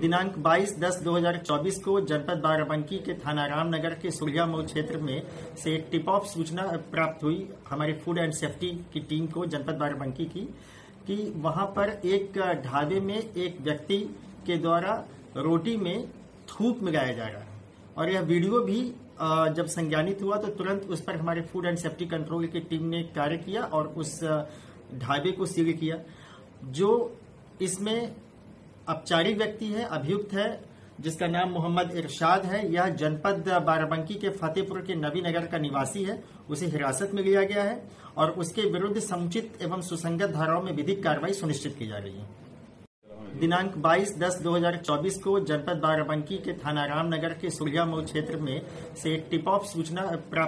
दिनांक 22/10/2024 को जनपद बाराबंकी के थाना रामनगर के सुरियाम क्षेत्र में से एक टिप ऑफ सूचना प्राप्त हुई हमारे फूड एंड सेफ्टी की टीम को जनपद बाराबंकी की कि वहां पर एक ढाबे में एक व्यक्ति के द्वारा रोटी में थूक मिलाया जा रहा है और यह वीडियो भी जब संज्ञानित हुआ तो तुरंत उस पर हमारे फूड एंड सेफ्टी कंट्रोल की टीम ने कार्य किया और उस ढाबे को सील किया। जो इसमें औपचारिक व्यक्ति है, अभियुक्त है, जिसका नाम मोहम्मद इरशाद है, यह जनपद बाराबंकी के फतेहपुर के नवी नगर का निवासी है। उसे हिरासत में लिया गया है और उसके विरुद्ध समुचित एवं सुसंगत धाराओं में विधिक कार्रवाई सुनिश्चित की जा रही है। दिनांक 22/10/2024 को जनपद बाराबंकी के थाना रामनगर के सुरियाम क्षेत्र में से एक टिप ऑफ सूचना प्राप्त